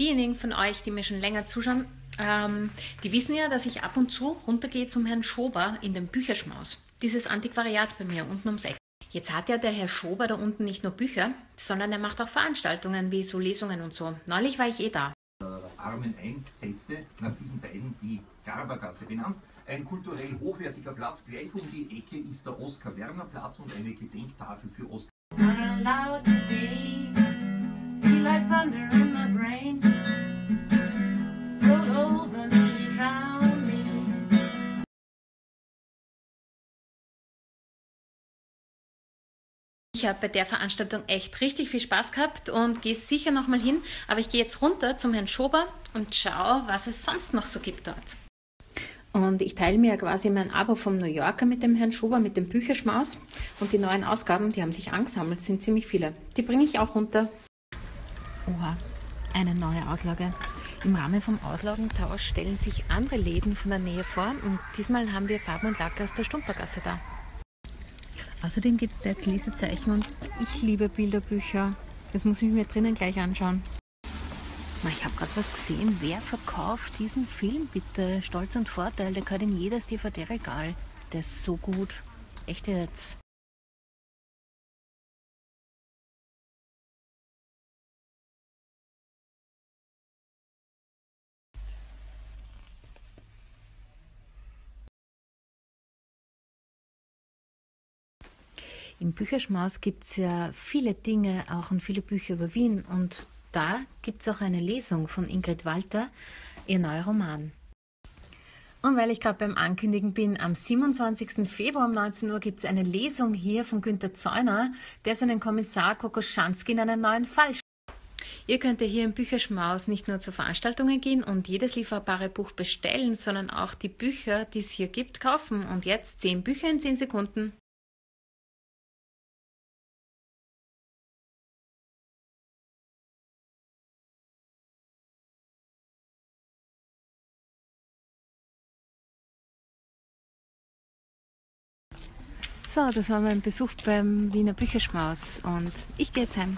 Diejenigen von euch, die mir schon länger zuschauen, die wissen ja, dass ich ab und zu runtergehe zum Herrn Schober in den Bücherschmaus. Dieses Antiquariat bei mir unten ums Eck. Jetzt hat ja der Herr Schober da unten nicht nur Bücher, sondern er macht auch Veranstaltungen wie so Lesungen und so. Neulich war ich eh da. Armen einsetzte, nach diesen beiden die Garbergasse benannt. Ein kulturell hochwertiger Platz, gleich um die Ecke ist der Oskar-Werner-Platz und eine Gedenktafel für Oskar. Ich habe bei der Veranstaltung echt richtig viel Spaß gehabt und gehe sicher nochmal hin, aber ich gehe jetzt runter zum Herrn Schober und schaue, was es sonst noch so gibt dort. Und ich teile mir ja quasi mein Abo vom New Yorker mit dem Herrn Schober, mit dem Bücherschmaus. Und die neuen Ausgaben, die haben sich angesammelt, sind ziemlich viele. Die bringe ich auch runter. Oha, eine neue Auslage. Im Rahmen vom Auslagentausch stellen sich andere Läden von der Nähe vor. Und diesmal haben wir Farben und Lacke aus der Stumpergasse da. Außerdem gibt es da jetzt Lesezeichen und ich liebe Bilderbücher. Das muss ich mir drinnen gleich anschauen. Ich habe gerade was gesehen. Wer verkauft diesen Film bitte? Stolz und Vorteil, der gehört in jedes DVD-Regal. Der ist so gut. Echt jetzt. Im Bücherschmaus gibt es ja viele Dinge, auch und viele Bücher über Wien und da gibt es auch eine Lesung von Ingrid Walter, ihr neuer Roman. Und weil ich gerade beim Ankündigen bin, am 27. Februar um 19 Uhr gibt es eine Lesung hier von Günther Zäuner, der seinen Kommissar Kokoschanski in einen neuen Fall schreibt. Ihr könnt ja hier im Bücherschmaus nicht nur zu Veranstaltungen gehen und jedes lieferbare Buch bestellen, sondern auch die Bücher, die es hier gibt, kaufen. Und jetzt 10 Bücher in 10 Sekunden. So, das war mein Besuch beim Wiener Bücherschmaus und ich gehe jetzt heim.